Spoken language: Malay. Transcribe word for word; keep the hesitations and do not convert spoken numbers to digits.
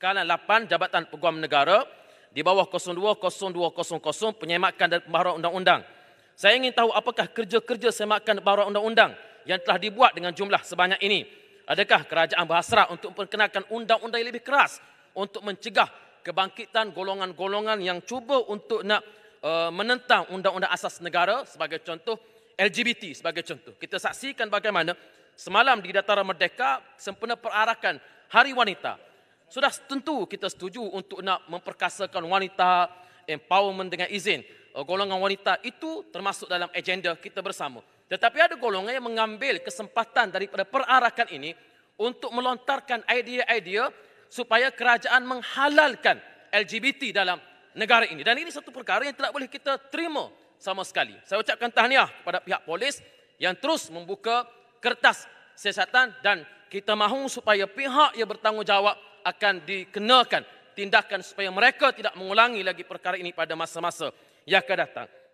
Perkara lapan Jabatan Peguam Negara di bawah kosong dua kosong dua kosong kosong Penyemakan dan Pembaharuan Undang-Undang. Saya ingin tahu apakah kerja-kerja semakan pembaharuan undang-undang yang telah dibuat dengan jumlah sebanyak ini. Adakah kerajaan berhasrat untuk memperkenalkan undang-undang yang lebih keras untuk mencegah kebangkitan golongan-golongan yang cuba untuk nak uh, menentang undang-undang asas negara, sebagai contoh L G B T sebagai contoh. Kita saksikan bagaimana semalam di Dataran Merdeka sempena perarakan Hari Wanita. Sudah tentu kita setuju untuk nak memperkasakan wanita, empowerment dengan izin. Golongan wanita itu termasuk dalam agenda kita bersama. Tetapi ada golongan yang mengambil kesempatan daripada perarakan ini untuk melontarkan idea-idea supaya kerajaan menghalalkan L G B T dalam negara ini. Dan ini satu perkara yang tidak boleh kita terima sama sekali. Saya ucapkan tahniah kepada pihak polis yang terus membuka kertas siasatan, dan kita mahu supaya pihak yang bertanggungjawab akan dikenakan tindakan supaya mereka tidak mengulangi lagi perkara ini pada masa-masa yang akan datang.